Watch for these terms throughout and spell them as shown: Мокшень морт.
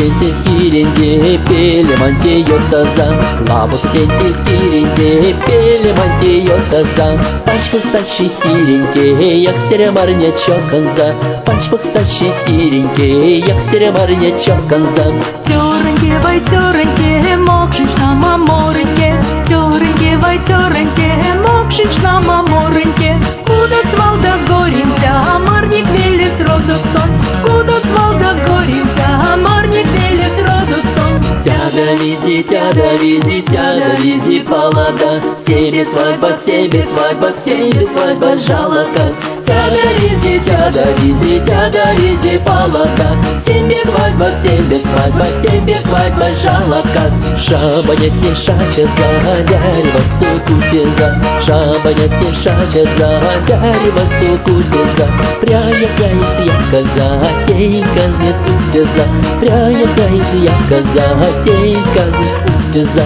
Лабухенте хиренде пеле манте йотаза. Лабухенте хиренде пеле манте йотаза. Пачпух сачи хиренде, як стере марнячок конза. Пачпух сачи хиренде, як стере марнячок конза. Тюренде вай тюренде, мокшень штама моренде. Тюренде вай тюренде, мокшень штама моренде. Куда свал да горемся, марник велит розу сон. Куда свал да горемся, марник велит розу сон. Тяда вези, палата. Себе свадьба, себе свадьба, себе свадьба жалока. Тяда вези, палата. Себе свадьба жалока. Шабанят кишача за дарь востоку пиза. Шабанят кишача за дарь востоку пиза. Пряникает яка за тень казнет пустеза. Пряникает яка за тень казнет пустеза.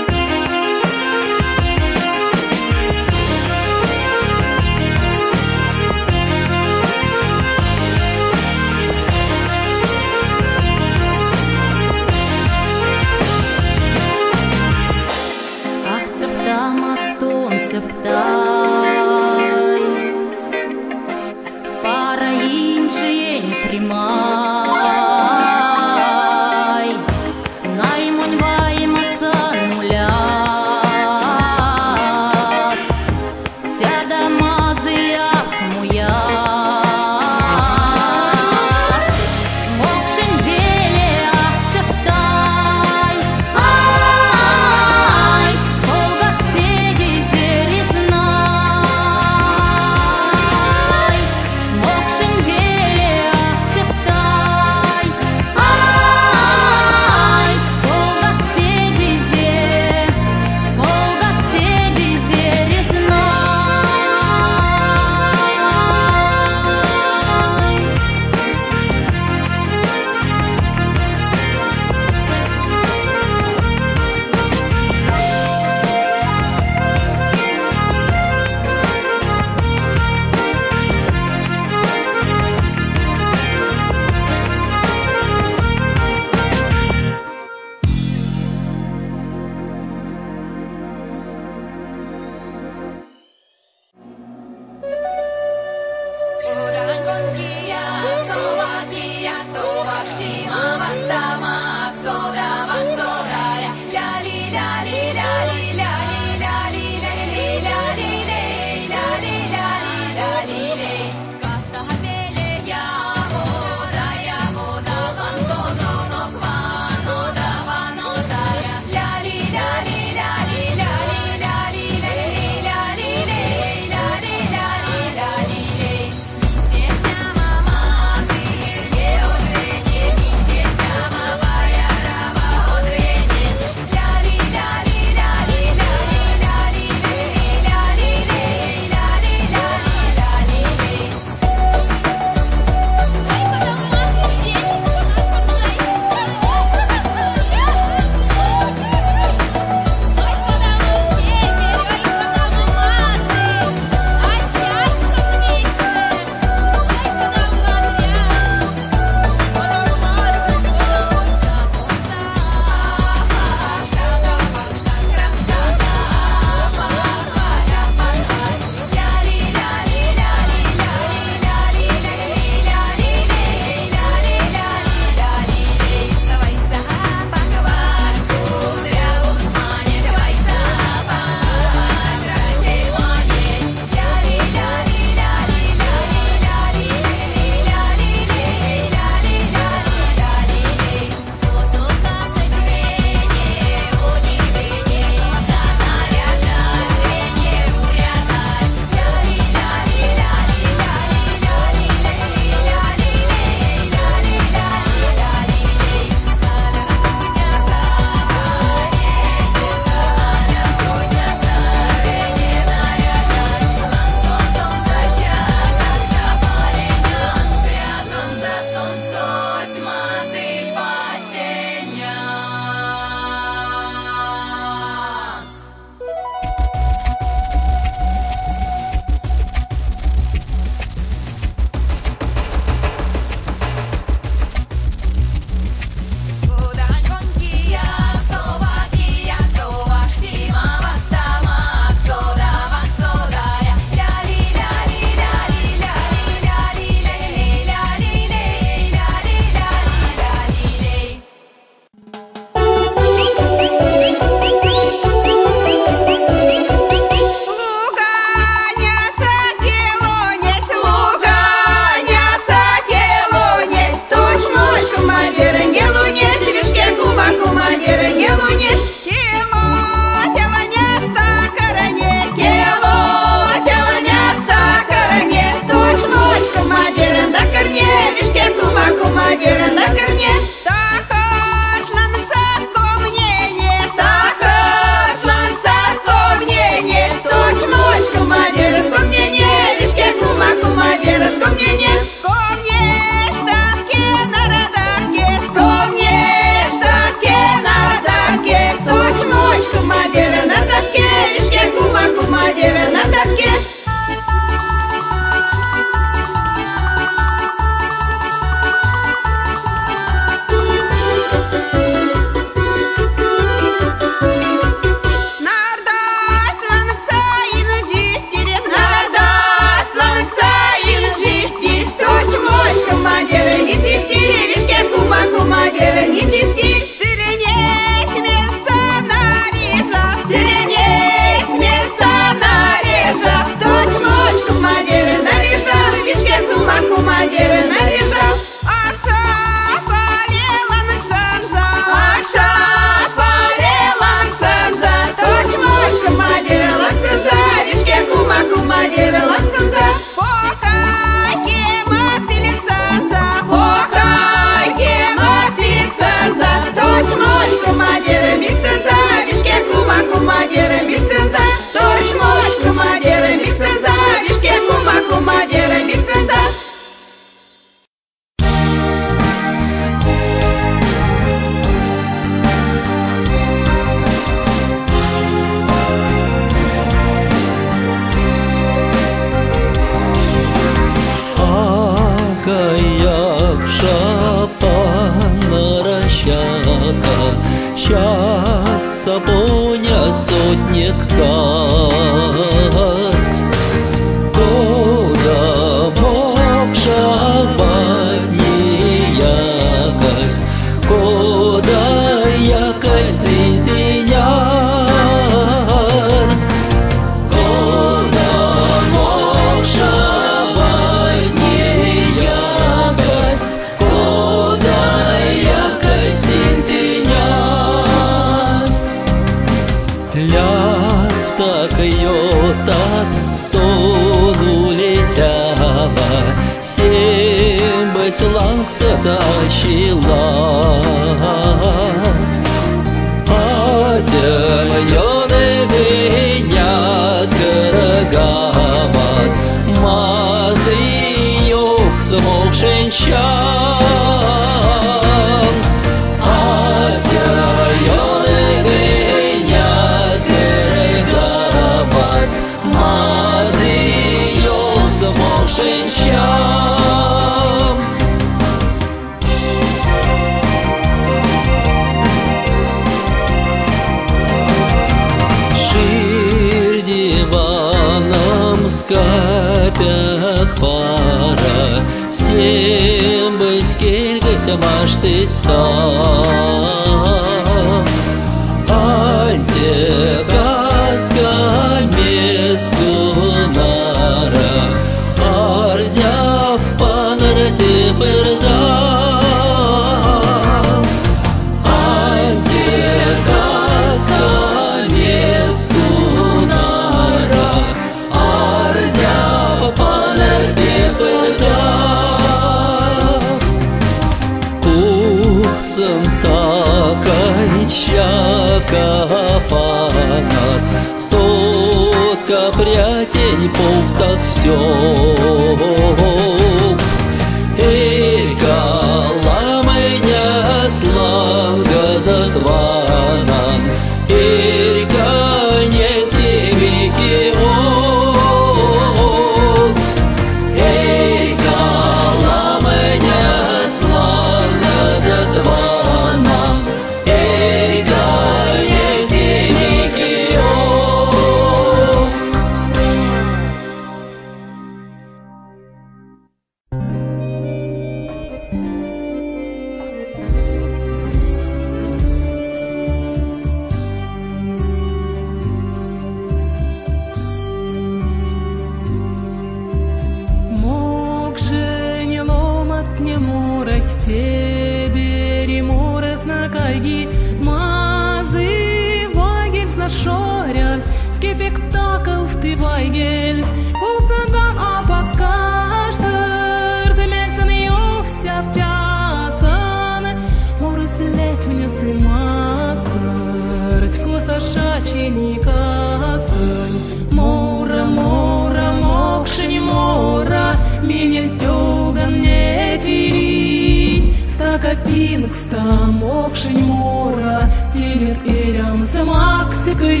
Мокшень мора, тенет ирям за максикой.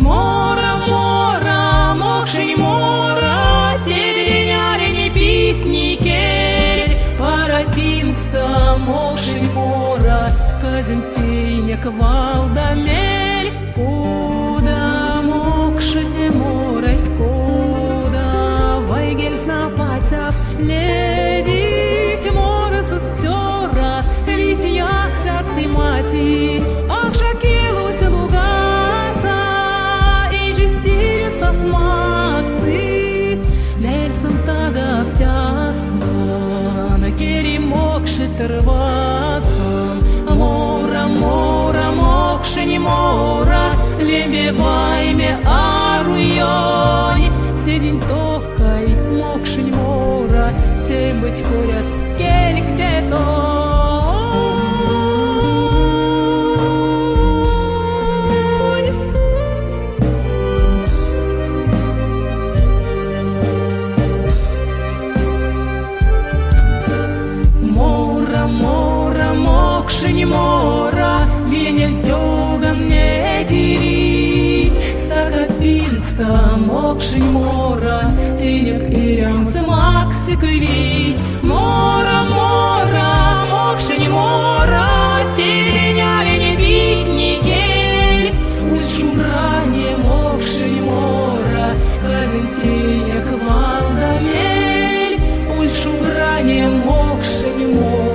Мора, мора, мокшень мора, тереняли не пить ни кель. Парапинкста, мокшень мора, казин тыня квалдамель. Куда мокшень морать, куда вайгель снапатя ледить мора сестера. Яхся ты мати, ахшакилуся лугаса, и жестирится в максы, бельсантага в тяса. оторваться. Мора, мора, мокшень мора, лебевайме аруёй. Седень токай, мокшень мора, сей быть куряс кельктето. Мокшень мора, венель тёгам не делись, стакапинста, мокшень мора, тынек и рям с максикой весть. Мора, мора, мокшень мора, теленяли не бить ни гель, уль шумране, мокшень мора, казин тынек валдамель, уль шумране, мокшень мора.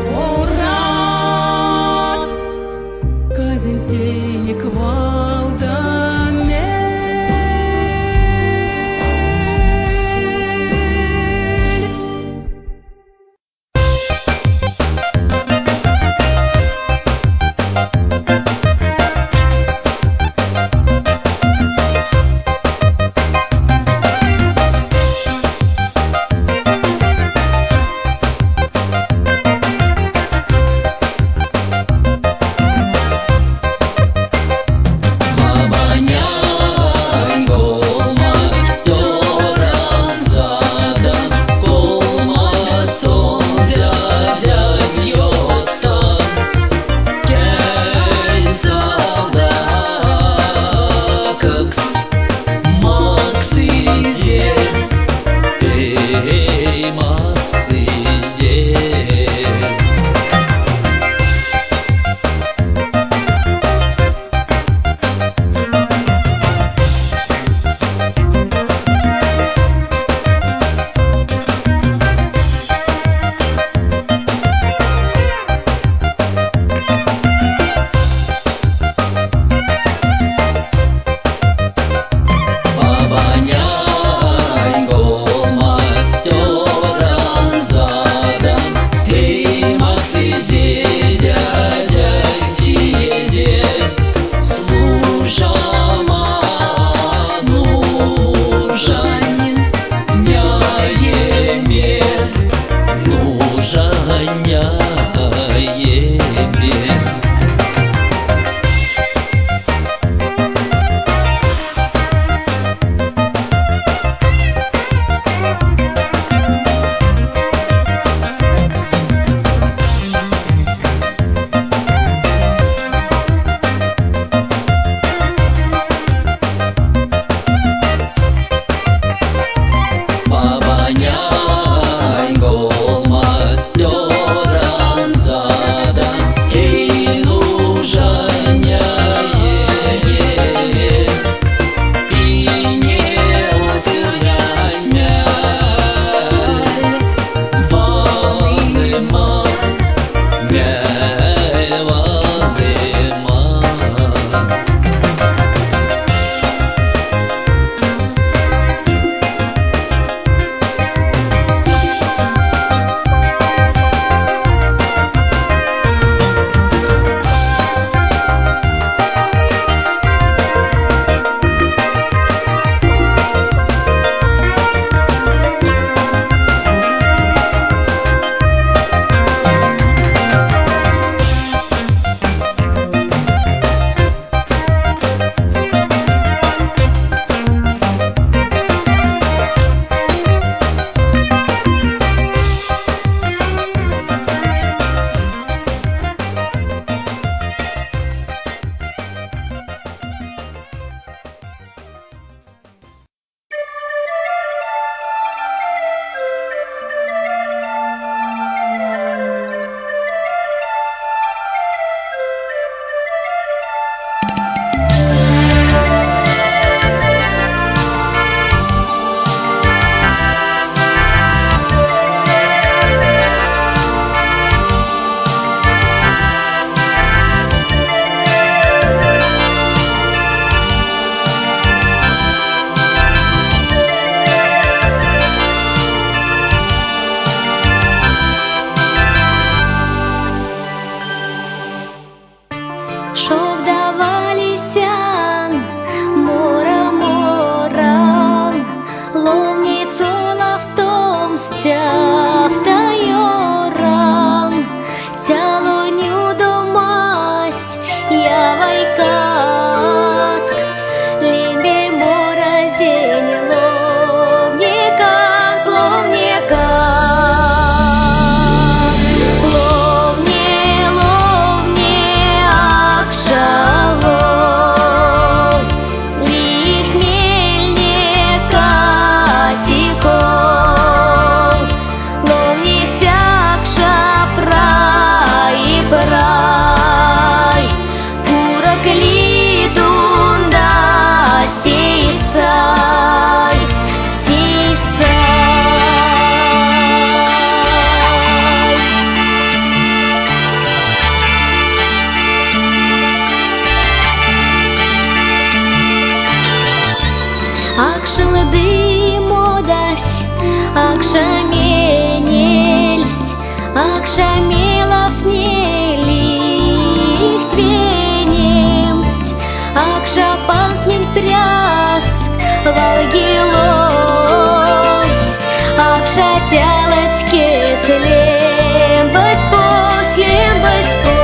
акшамилов не лихт венемсть, акшапанкнен пряс валгилось, акшатялать кецелем боспос, лем боспос.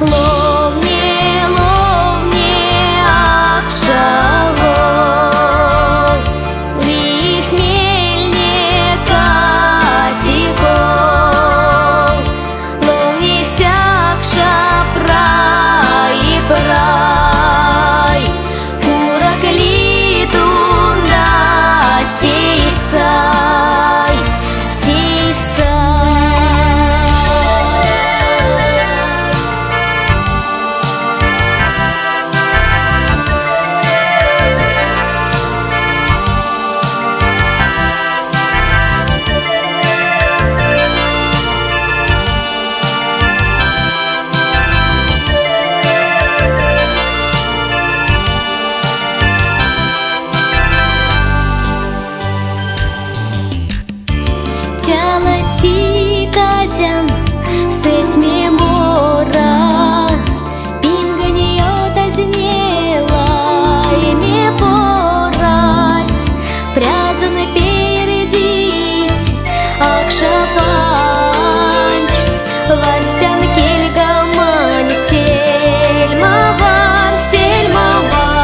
Ловне, ловне, акшало, лихт мельне катикол, ловне сякша прай прай, курак литу на сейсай, сейсай. Тялати казян сеть мемора, пинганьё тазнела и мепорась, прязан передить акшапанч, вастян кельгамань сельмаван, сельмаван.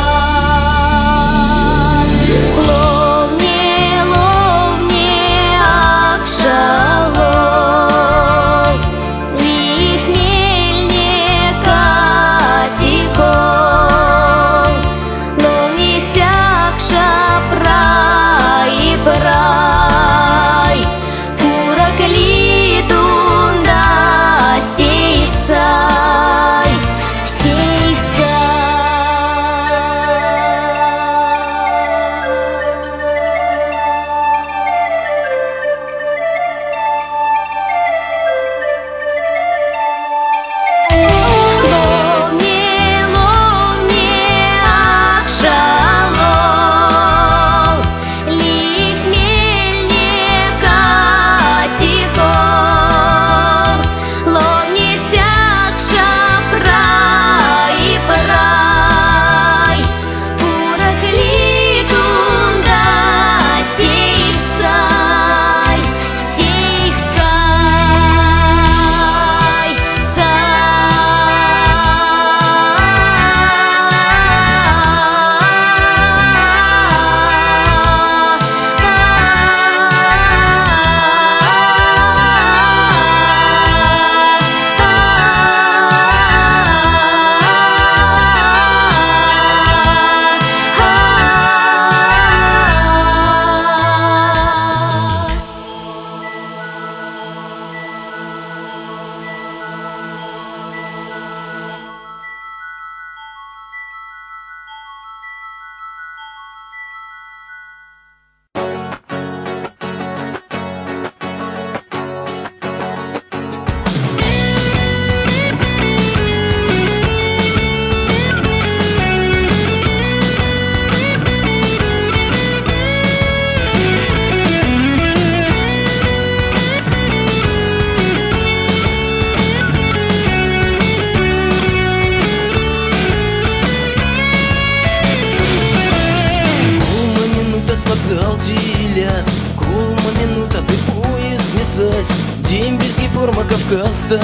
Дембельский форма Кавказ да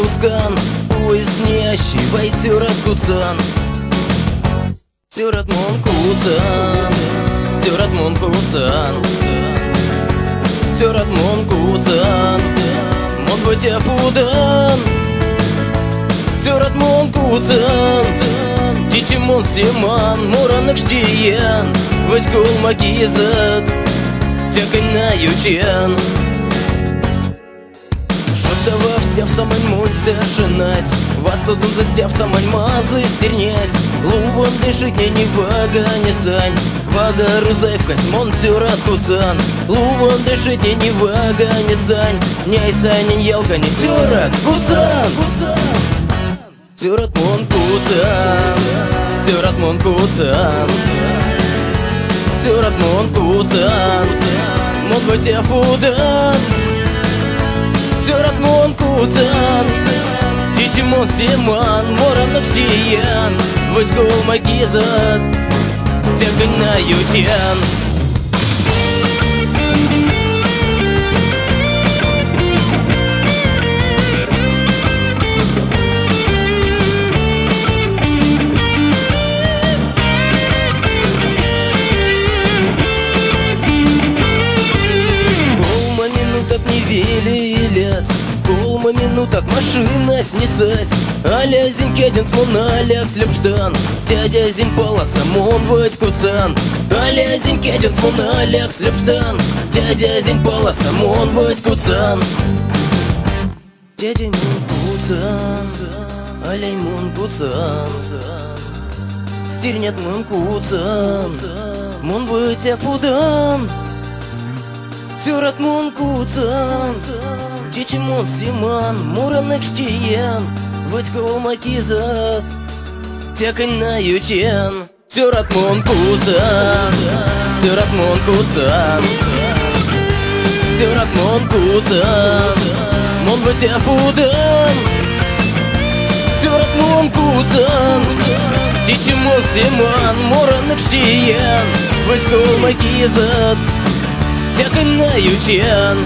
Узган, уяснящий войдерат Куцан, Тюрат Мон Куцан, Тюрат Мон Куцан, Тюрат Мон Куцан, Мон Батя Фудан, Тюрат Мон Куцан, Дичимон Симан, Муранок Штиян, Вадькол Магизат, Тякай на Ючан. Давай встявца мань мульстя шинась, вастазан застявца мань мазы стернясь, луван дышит не не вага не сань, вага рузаевка смон тюрат куцан, луван дышит не не вага не сань, няй сань не ялка не тюрат куцан, тюрат мон куцан, тюрат мон куцан. куцан, мот бы те фудан, тюрат мон куцан, дичимон семан, моран накштиян, выть гол магизат, тягань на ютьян. Полма минуток машина снеслась, аля зинкеден смон алях слепштан, дядя зин полоса мон выть куцан, аля зинкеден смон алях слепштан, дядя зин полоса мон выть куцан, дядя мон куцан, аля мон куцан, стирнет мон куцан, мон выть афудан, тюрат мон куцан. Дичимон Симан, муранок штиян, вытькал макизат, тякань на ючен. Тюратмон куцан, тюратмон куцан, тюратмон куцан, мон бы тя фудан, тюратмон куцан, дичимон Симан, муранок штиян, вытькал макизат, тякань на ючен.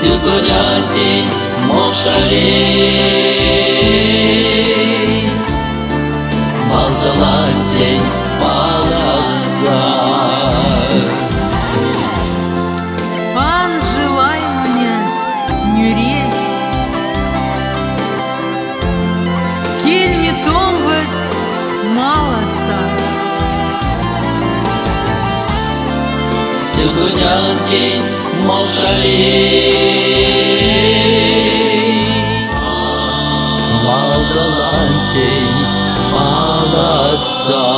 сегодня день Мокшалей. Мандала день полоса. Пан желай меня нюреть, кельми томбать малоса. Сегодня день Мокшалей, Мандалантей полоса.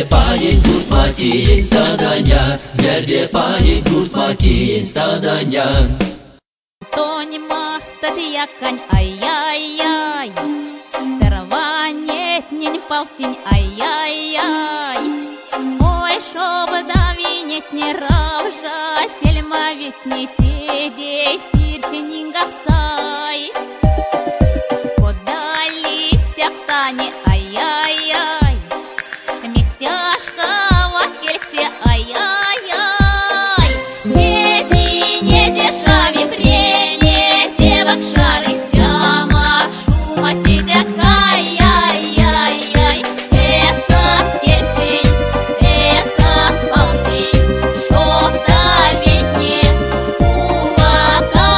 Nerede panik kurtmati instadanya, nerede panik kurtmati instadanya. Тонима, я конь, ай-яй-яй. Трава нет, не полсень, ай-яй-яй. Ой, шоб дави нет, не равжа, сельма ведь не те действирте не говсай. Куда листья встань, ай-яй-яй. Местяшка в кельте, ай-яй-яй. Сети не дешави хрень. Шоп дальний, увага.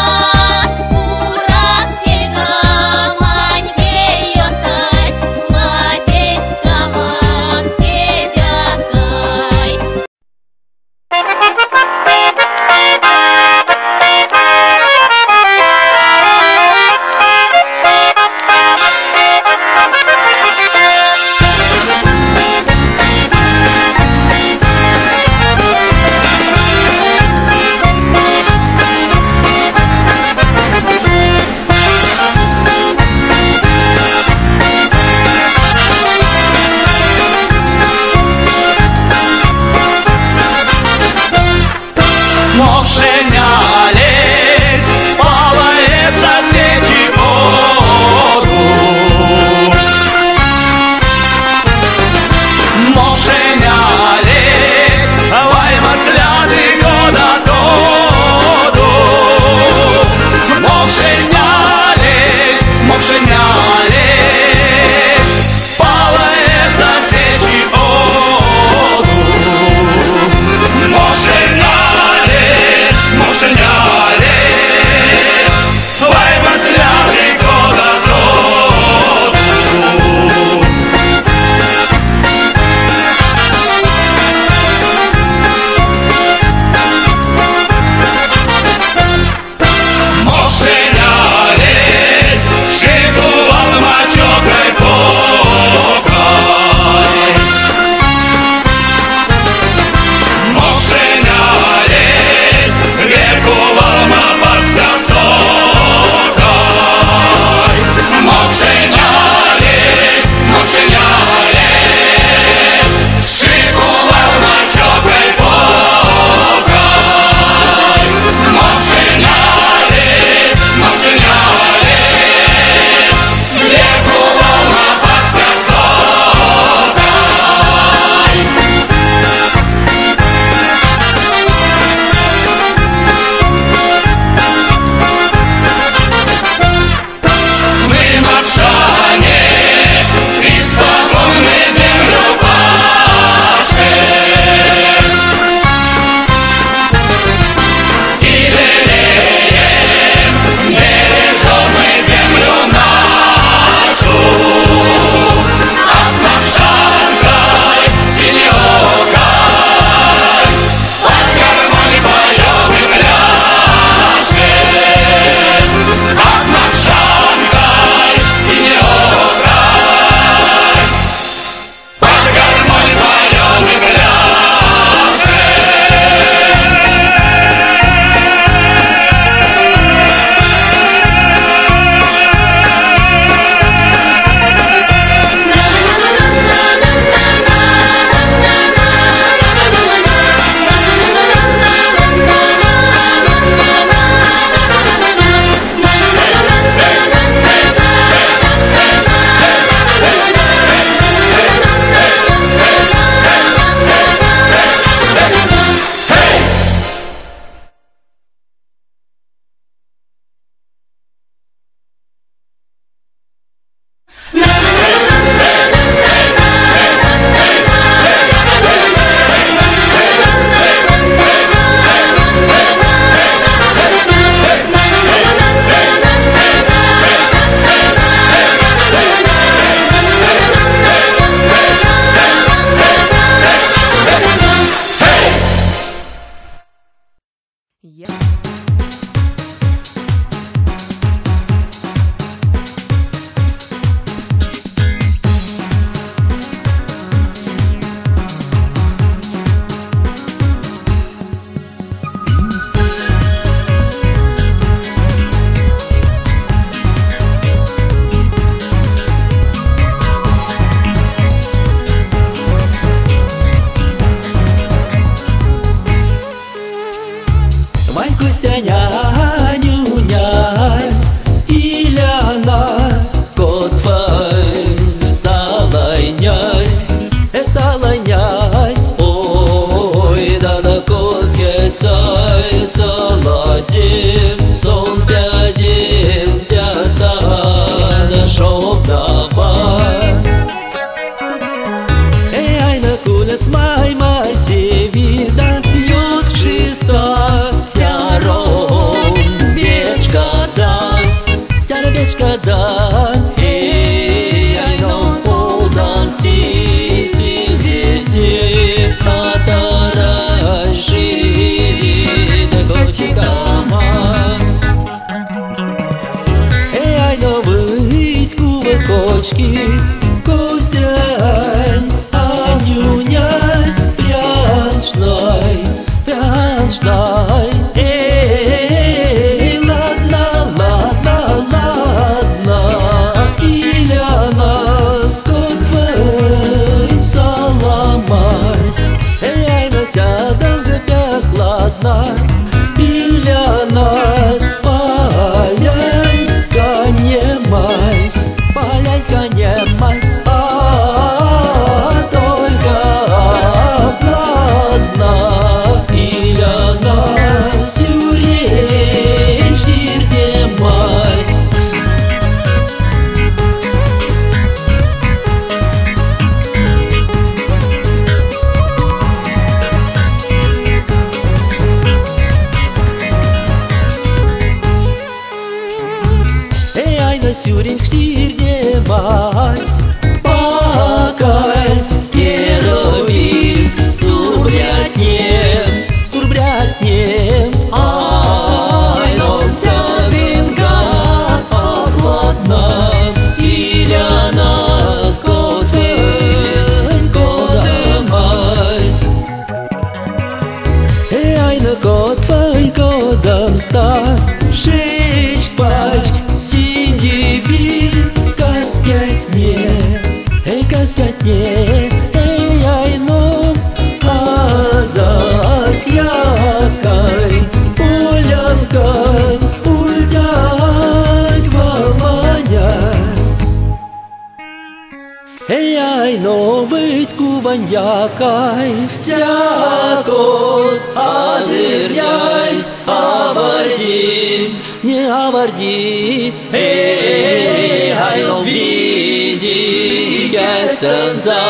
Витьку баньякай, всякот озерняйсь, аварди, не аварди, айном види, ясенза,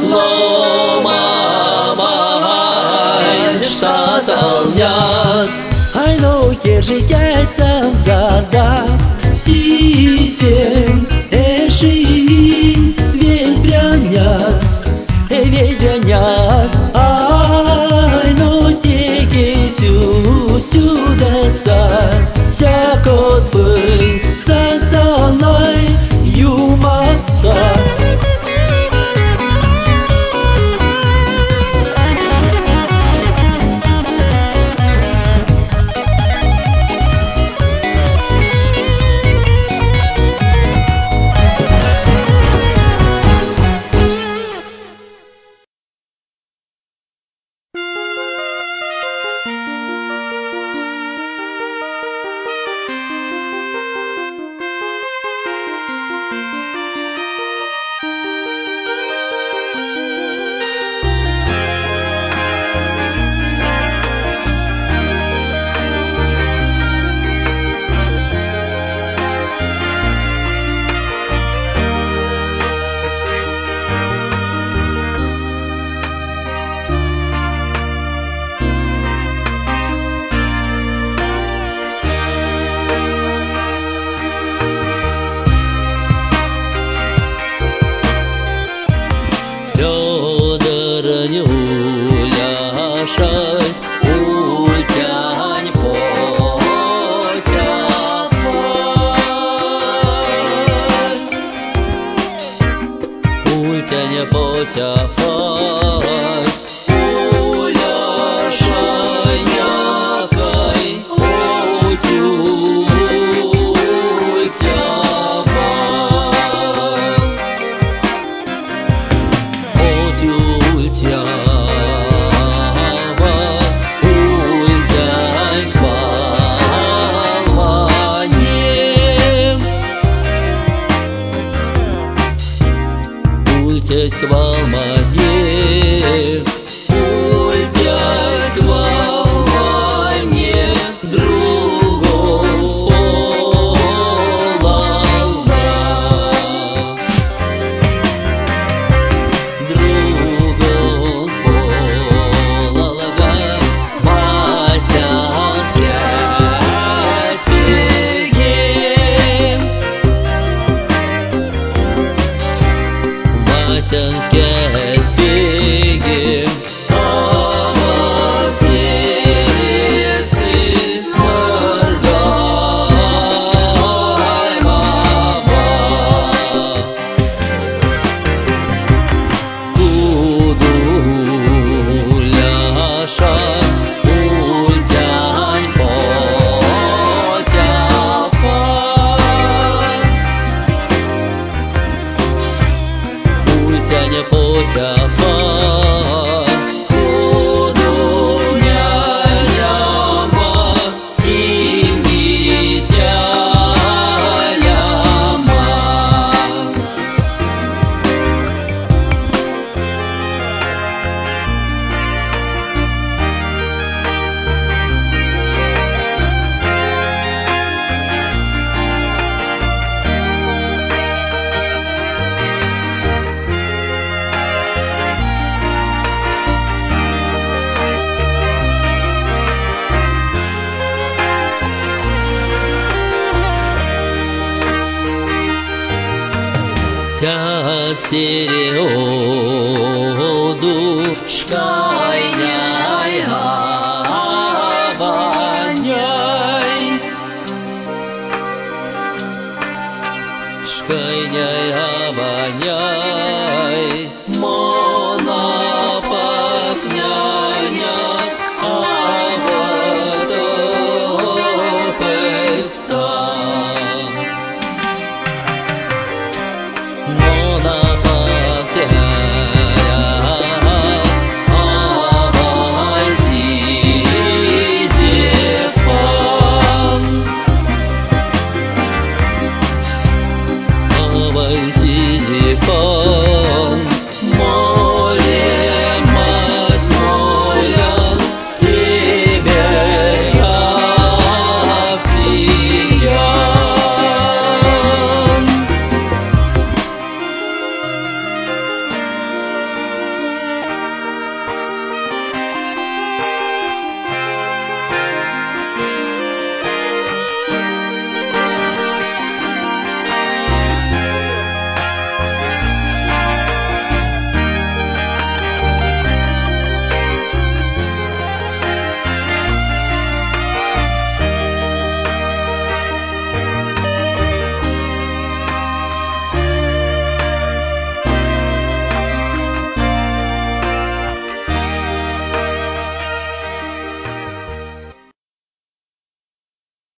ломамай, штаталняс, айно держи ясенза, да, сисень, эши, ведряняц, ведряняц, ай, но теги сюда сад, всякот вы сасалай юмаца. Сиреоду шкайня.